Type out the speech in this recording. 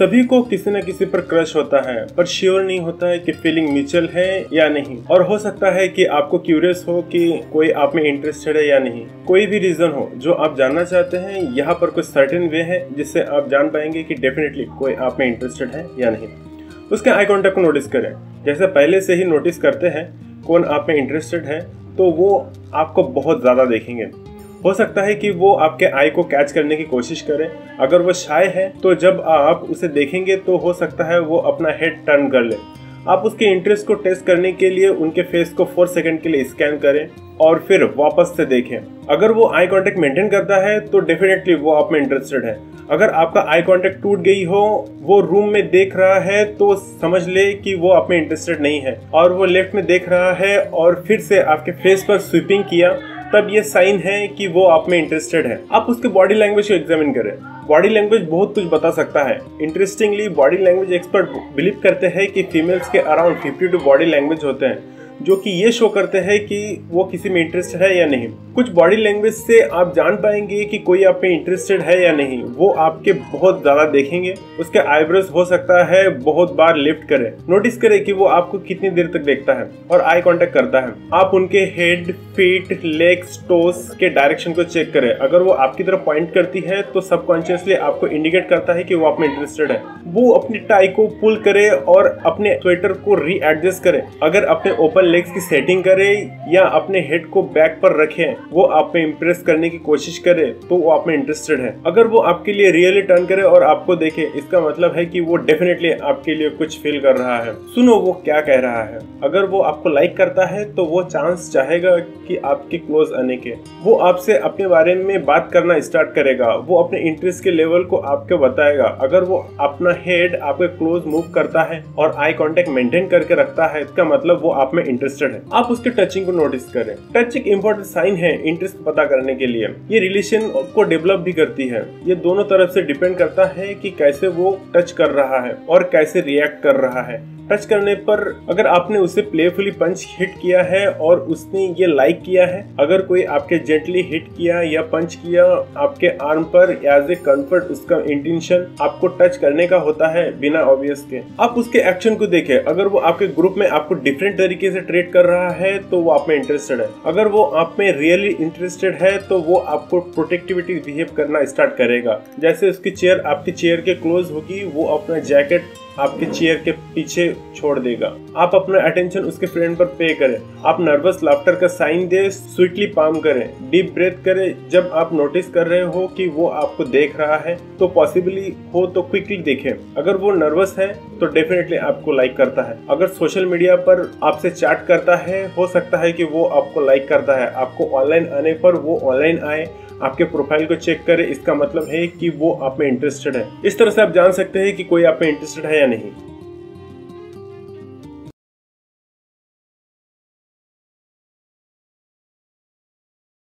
सभी को किसी न किसी पर क्रश होता है, पर श्योर नहीं होता है कि फीलिंग म्यूचुअल है या नहीं। और हो सकता है कि आपको क्यूरियस हो कि कोई आप में इंटरेस्टेड है या नहीं। कोई भी रीजन हो जो आप जानना चाहते हैं, यहाँ पर कुछ सर्टेन वे है जिससे आप जान पाएंगे कि डेफिनेटली कोई आप में इंटरेस्टेड है या नहीं। उसके आई कॉन्टेक्ट को नोटिस करें। जैसे पहले से ही नोटिस करते हैं कौन आप में इंटरेस्टेड है, तो वो आपको बहुत ज़्यादा देखेंगे। हो सकता है कि वो आपके आई को कैच करने की कोशिश करें। अगर वो शाय है तो जब आप उसे देखेंगे तो हो सकता है वो अपना हेड टर्न कर ले। आप उसके इंटरेस्ट को टेस्ट करने के लिए उनके फेस को 4 सेकंड के लिए स्कैन करें और फिर वापस से देखें। अगर वो आई कांटेक्ट मेंटेन करता है तो डेफिनेटली वो आप में इंटरेस्टेड है। अगर आपका आई कांटेक्ट टूट गई हो, वो रूम में देख रहा है, तो समझ ले कि वो आप में इंटरेस्टेड नहीं है। और वो लेफ्ट में देख रहा है और फिर से आपके फेस पर स्वीपिंग किया, तब ये साइन है कि वो आप में इंटरेस्टेड है। आप उसके बॉडी लैंग्वेज को एग्जामिन करें। बॉडी लैंग्वेज बहुत कुछ बता सकता है। Interestingly body language expert believe करते हैं कि फीमेल्स के अराउंड 52 बॉडी लैंग्वेज होते हैं, जो कि ये शो करते हैं कि वो किसी में इंटरेस्टेड है या नहीं। कुछ बॉडी लैंग्वेज से आप जान पाएंगे कि कोई आप में इंटरेस्टेड है या नहीं। वो आपके बहुत ज़्यादा देखेंगे। उसके आईब्रोज हो सकता है बहुत बार लिफ्ट करें। नोटिस करें कि वो आपको कितनी देर तक देखता है और आई कांटेक्ट करता है। आप उनके हेड, फीट, लेग्स, टोस के डायरेक्शन को चेक करें। अगर वो आपकी तरफ पॉइंट करती है तो सबकॉन्शियसली आपको इंडिकेट करता है कि वो आप में इंटरेस्टेड है। वो अपनी टाई को पुल करे और अपने स्वेटर को रीएडजस्ट करे। अगर अपने ओपन लेग्स की सेटिंग करे या अपने हेड को बैक पर रखे, वो आप में इम्प्रेस करने की कोशिश करे, तो वो आप में इंटरेस्टेड है। अगर वो आपके लिए रियली टर्न करे और आपको देखे, इसका मतलब है कि वो डेफिनेटली आपके लिए कुछ फील कर रहा है। सुनो वो क्या कह रहा है। अगर वो आपको लाइक करता है तो वो चांस चाहेगा कि आपके क्लोज आने के। वो आपसे अपने बारे में बात करना स्टार्ट करेगा। वो अपने इंटरेस्ट के लेवल को आपको बताएगा। अगर वो अपना हेड आपके क्लोज मूव करता है और आई कांटेक्ट मेंटेन करके रखता है, इसका मतलब वो आप में इंटरेस्टेड है। आप उसके टचिंग को नोटिस करें। टच एक इम्पोर्टेंट साइन है इंटरेस्ट पता करने के लिए। ये रिलेशन को डेवलप भी करती है। ये दोनों तरफ से डिपेंड करता है कि कैसे वो टच कर रहा है और कैसे रिएक्ट कर रहा है। टच करने पर अगर आपने उसे प्लेफुली पंच हिट किया है और उसने ये लाइक किया है, अगर कोई आपके जेंटली हिट किया या पंच किया आपके आर्म पर एज ए कंफर्ट, उसका इंटेंशन आपको टच करने का होता है बिना ऑब्वियस के। आप उसके एक्शन को देखें। अगर वो आपके ग्रुप में आपको डिफरेंट तरीके से ट्रीट कर रहा है तो वो आप में इंटरेस्टेड है। अगर वो आप में रियली इंटरेस्टेड है तो वो आपको प्रोटेक्टिविटी बिहेव करना स्टार्ट करेगा। जैसे उसकी चेयर आपकी चेयर के क्लोज होगी, वो अपना जैकेट आपके चेयर के पीछे छोड़ देगा। आप अपना अटेंशन उसके फ्रेंड पर पे करें। आप नर्वस लाफ्टर का साइन दें, स्वीटली पाम करें, डीप ब्रेथ करें। जब आप नोटिस कर रहे हो कि वो आपको देख रहा है तो पॉसिबली हो तो क्विकली देखें। अगर वो नर्वस है तो डेफिनेटली आपको लाइक करता है। अगर सोशल मीडिया पर आपसे चैट करता है, हो सकता है कि वो आपको लाइक करता है। आपको ऑनलाइन आने पर वो ऑनलाइन आए, आपके प्रोफाइल को चेक करें, इसका मतलब है कि वो आप में इंटरेस्टेड है। इस तरह से आप जान सकते हैं कि कोई आप में इंटरेस्टेड है या नहीं।